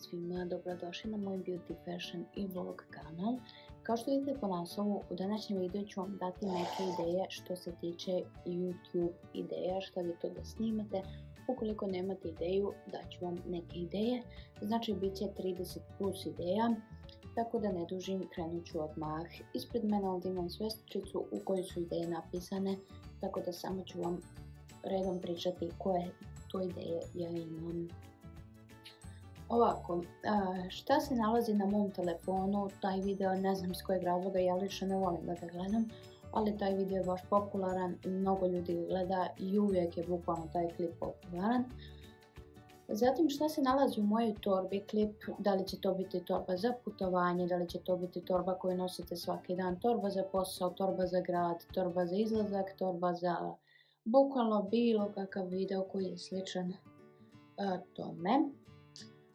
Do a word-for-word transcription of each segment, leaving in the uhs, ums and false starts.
svima, dobrodošli na moj beauty, fashion i vlog kanal. Kao što vidite po naslovu, u današnjem videu ću vam dati neke ideje što se tiče YouTube ideja, šta vi to da snimate. Ukoliko nemate ideju, daću vam neke ideje, znači bit će trideset plus ideja, tako da ne dužim, krenut ću odmah. Ispred mene ovdje imam svjestičicu u kojoj su ideje napisane, tako da samo ću vam redom pričati koje to ideje ja imam. Ovako, šta se nalazi na mom telefonu, taj video ne znam s kojeg razloga, ja lično ne volim da ga gledam, ali taj video je baš popularan, mnogo ljudi gleda i uvijek je bukvalno taj klip popularan. Zatim šta se nalazi u mojoj torbi klip, da li će to biti torba za putovanje, da li će to biti torba koju nosite svaki dan, torba za posao, torba za grad, torba za izlazak, torba za bukvalno bilo kakav video koji je sličan tome.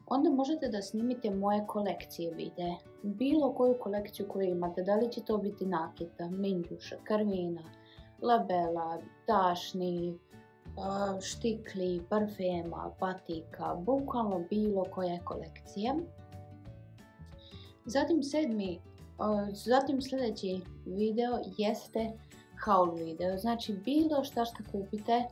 Onda možete da snimite moje kolekcije videe, bilo koju kolekciju koju imate, da li će to biti nakita, minđuša, karmina, labela, tašni, štikli, parfema, patika, bukvalno bilo koje kolekcije. Zatim, sedmi, zatim sljedeći video jeste haul video, znači bilo šta što kupite.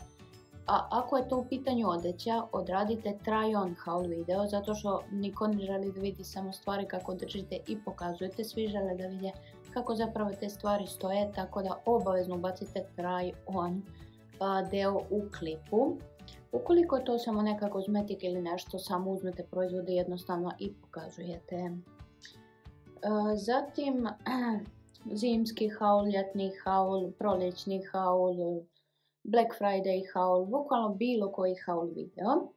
A ako je to u pitanju odeća, odradite try on haul video, zato što niko ne želi da vidi samo stvari kako držite i pokazujete, svi žele da vide kako zapravo te stvari stoje, tako da obavezno ubacite try on deo u klipu. Ukoliko je to samo neka kozmetika ili nešto, samo uzmete proizvode jednostavno i pokazujete. Zatim zimski haul, ljetni haul, proljećni haul, Black Friday haul, bukvalno bilo koji haul video.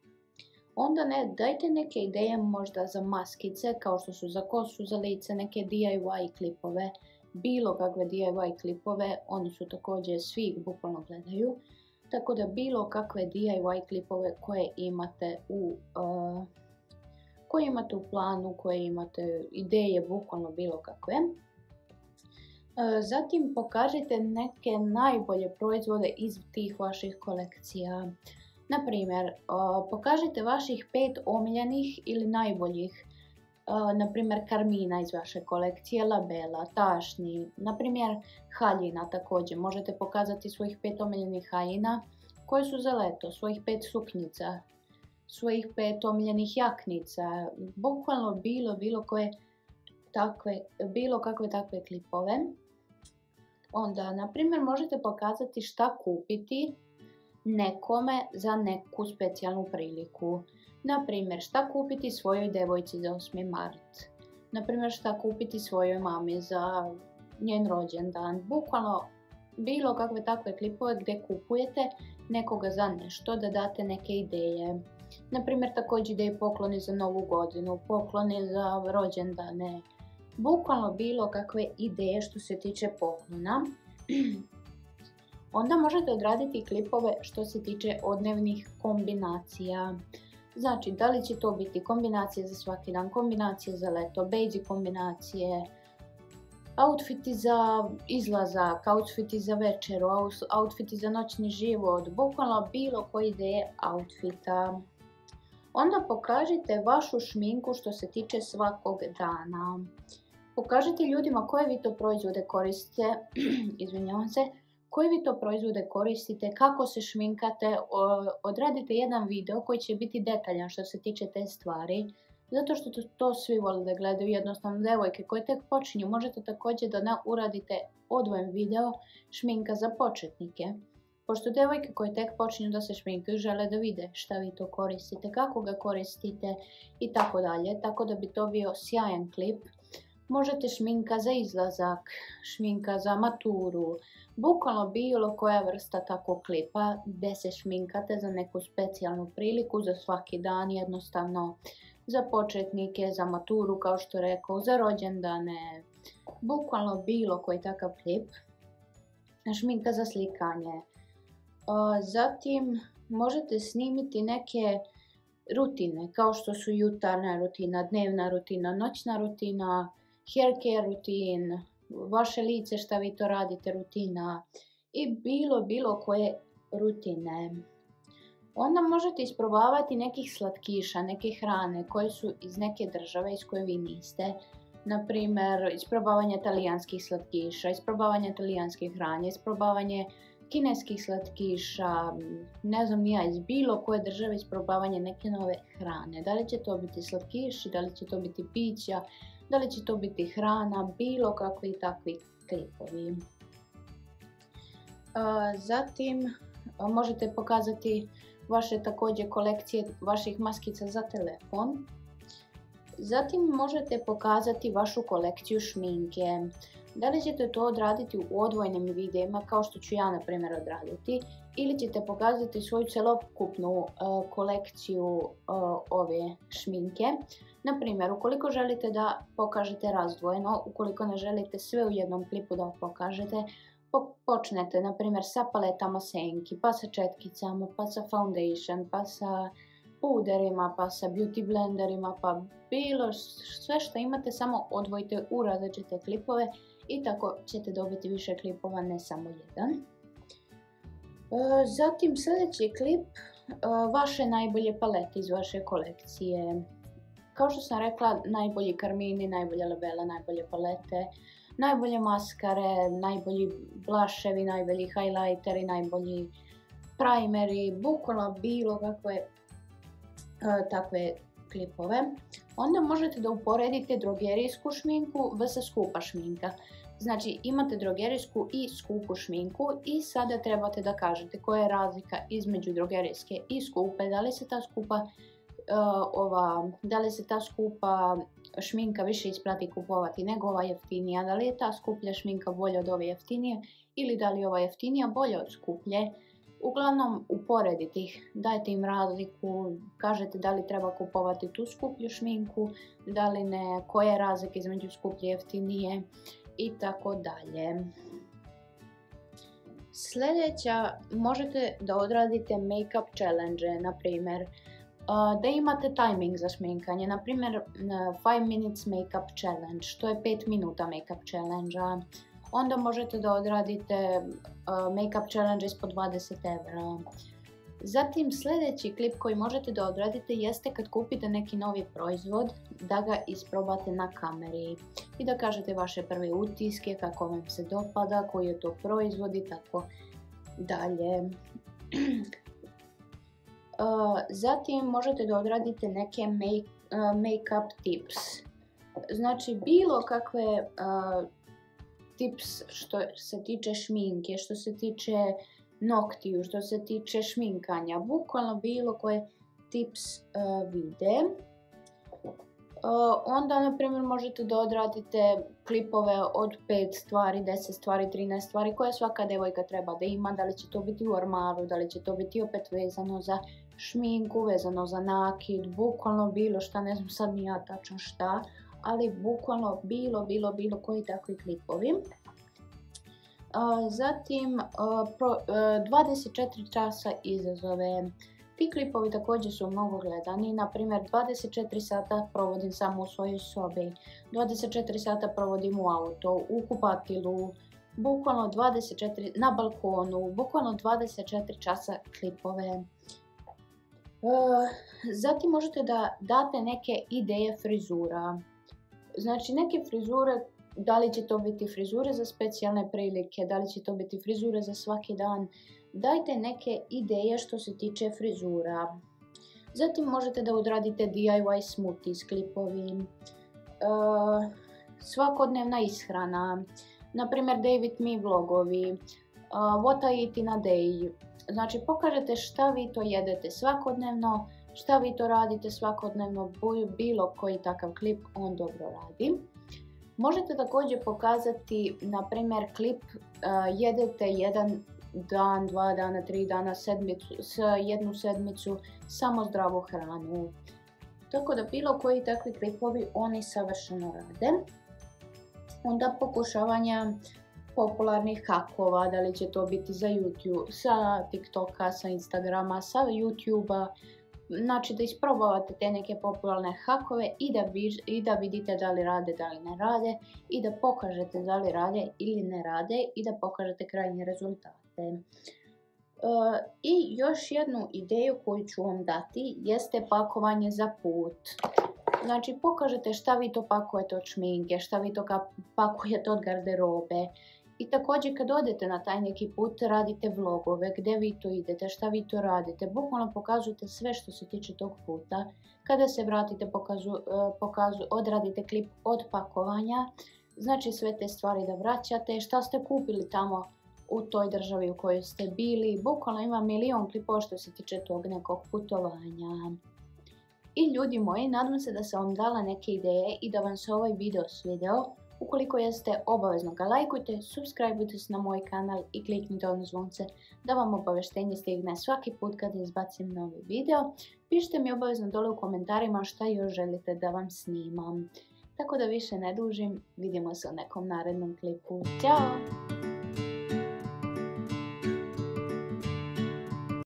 Onda ne, dajte neke ideje možda za maskice, kao što su za kosu, za lice, neke di aj vaj klipove, bilo kakve di aj vaj klipove, oni su također, svi ih bukvalno gledaju. Tako da bilo kakve di aj vaj klipove koje imate u, uh, koje imate u planu, koje imate ideje, bukvalno bilo kakve. Zatim pokažite neke najbolje proizvode iz tih vaših kolekcija. Naprimjer, pokažite vaših pet omiljenih ili najboljih, naprimjer karmina iz vaše kolekcije, labela, tašni, naprimjer haljina također. Možete pokazati svojih pet omiljenih haljina koje su za leto, svojih pet suknjica, svojih pet omiljenih jaknica, bukvalno bilo, bilo koje takve, bilo kakve takve klipove. Onda, na primjer, možete pokazati šta kupiti nekome za neku specijalnu priliku. Na primjer, šta kupiti svojoj devojci za osmi mart. Na primjer, šta kupiti svojoj mami za njen rođendan. Bukvalno bilo kakve takve klipove gdje kupujete nekoga za nešto, da date neke ideje. Na primjer, također ideje pokloni za novu godinu, pokloni za rođendane. Bukvalno bilo kakve ideje što se tiče poklona. Onda možete odraditi klipove što se tiče odnevnih kombinacija. Znači, da li će to biti kombinacije za svaki dan, kombinacije za leto, basic kombinacije, outfiti za izlazak, outfiti za večeru, outfiti za noćni život, bukvalno bilo koje ideje outfita. Onda pokažite vašu šminku što se tiče svakog dana. Pokažite ljudima koje vi to proizvode koristite, izvinjavam se, koje vi to proizvode koristite, kako se šminkate, odradite jedan video koji će biti detaljan što se tiče te stvari, zato što to, to svi vole da gledaju, jednostavno devojke koje tek počinju. Možete također da ne uradite odvojen video šminka za početnike, pošto devojke koje tek počinju da se šminkaju žele da vide šta vi to koristite, kako ga koristite i tako dalje, tako da bi to bio sjajan klip. Možete šminka za izlazak, šminka za maturu, bukvalno bilo koja vrsta tako klipa gdje se šminkate za neku specijalnu priliku, za svaki dan jednostavno, za početnike, za maturu kao što rekao, za rođendane, bukvalno bilo koji takav klip, šminka za slikanje. Zatim možete snimiti neke rutine kao što su jutarnja rutina, dnevna rutina, noćna rutina, hair care rutin, vaše lice šta vi to radite rutina i bilo bilo koje rutine. Onda možete isprobavati nekih slatkiša, neke hrane koje su iz neke države iz koje vi niste. Naprimjer, isprobavanje talijanskih slatkiša, isprobavanje talijanske hrane, isprobavanje kineskih slatkiša, ne znam ni ja, iz bilo koje države isprobavanje neke nove hrane. Da li će to biti slatkiši, da li će to biti pića, da li će to biti hrana, bilo kakvi i takvi klipovi. Zatim možete pokazati vaše također kolekcije vaših maskica za telefon. Zatim možete pokazati vašu kolekciju šminke. Da li ćete to odraditi u odvojnim videima kao što ću ja na primjer odraditi, ili ćete pokazati svoju celokupnu uh, kolekciju uh, ove šminke. Na primjer, ukoliko želite da pokažete razdvojeno, ukoliko ne želite sve u jednom klipu da pokažete, počnete na primjer sa paletama senki, pa sa četkicama, pa sa foundation, pa sa puderima, pa sa beauty blenderima, pa bilo sve što imate samo odvojite u različite klipove i tako ćete dobiti više klipova, ne samo jedan. Zatim sljedeći klip, vaše najbolje palete iz vaše kolekcije. Kao što sam rekla, najbolji karmini, najbolja labela, najbolje palete, najbolje maskare, najbolji blushevi, najbolji highlighteri, najbolji primeri, bukvalno bilo kakve takve klipove. Onda možete da uporedite drogerijsku šminku versus skupa šminka. Znači imate drogerijsku i skupu šminku i sada trebate da kažete koja je razlika između drogerijske i skupe, da li se ta skupa uh, ova, da li se ta skupa šminka više isplati kupovati nego ova jeftinija, da li je ta skuplja šminka bolja od ove jeftinije ili da li je ova jeftinija bolja od skuplje. Uglavnom uporedite ih, dajte im razliku, kažete da li treba kupovati tu skuplju šminku, da li ne, koja je razlika između skuplje i jeftinije i tako dalje. Sljedeća, možete da odradite make-up challenge, na primjer da imate timing za šminkanje, na primjer five minutes make-up challenge, to je pet minuta make-up challenge-a. Onda možete da odradite make-up challenge ispod dvadeset evra. Zatim sljedeći klip koji možete da odradite jeste kad kupite neki novi proizvod, da ga isprobate na kameri i da kažete vaše prve utiske, kako vam se dopada, koji je to proizvod i tako dalje. Zatim možete da odradite neke make-up tips. Znači bilo kakve tips što se tiče šminke, što se tiče noktiju, što se tiče šminkanja, bukvalno bilo koje tips uh, vide. Uh, onda, na primjer, možete da odradite klipove od pet stvari, deset stvari, trinaest stvari koje svaka devojka treba da ima, da li će to biti u ormaru, da li će to biti opet vezano za šminku, vezano za nakid, bukvalno bilo šta, ne znam sad ni ja tačno šta. Ali bukvalno bilo, bilo, bilo koji takvi klipovi. Zatim dvadeset četiri časa izazove. Ti klipovi također su mnogo gledani. Naprimjer, dvadeset četiri sata provodim samo u svojoj sobi, dvadeset četiri sata provodim u auto, u kupatilu, bukvalno dvadeset četiri na balkonu, bukvalno dvadeset četiri časa klipove. Zatim možete da date neke ideje frizura. Znači neke frizure, da li će to biti frizure za specijalne prilike, da li će to biti frizure za svaki dan. Dajte neke ideje što se tiče frizura. Zatim možete da odradite D I Y smoothie s klipovim. Uh, svakodnevna ishrana, naprimjer Day with me vlogovi, uh, what I eat in a day. Znači pokažete šta vi to jedete svakodnevno, šta vi to radite svakodnevno, bilo koji takav klip, on dobro radi. Možete također pokazati, na primjer, klip uh, jedete jedan dan, dva dana, tri dana, sedmicu, jednu sedmicu, samo zdravu hranu. Tako da bilo koji takvi klipovi, oni savršeno rade. Onda pokušavanja popularnih hakova, da li će to biti za YouTube, sa TikToka, sa Instagrama, sa YouTubea. Znači da isprobavate te neke popularne hakove i da, vi, i da vidite da li rade, da li ne rade i da pokažete da li rade ili ne rade i da pokažete krajnje rezultate. I još jednu ideju koju ću vam dati jeste pakovanje za put. Znači pokažete šta vi to pakujete od šminke, šta vi to pakujete od garderobe. I također kad odete na taj neki put radite vlogove, gdje vi to idete, šta vi to radite. Bukvalno pokazujete sve što se tiče tog puta. Kada se vratite pokazu, pokazu, odradite klip od pakovanja. Znači sve te stvari da vraćate, šta ste kupili tamo u toj državi u kojoj ste bili. Bukvalno ima milion klipova što se tiče tog nekog putovanja. I ljudi moji, nadam se da sam vam dala neke ideje i da vam se ovaj video svidio. Ukoliko jeste, obavezno ga lajkujte, subscribeujte se na moj kanal i kliknite ono zvonce da vam obavještenje stigne svaki put kad izbacim novi video. Pišite mi obavezno dole u komentarima šta još želite da vam snimam. Tako da više ne dužim, vidimo se u nekom narednom klipu. Ćao!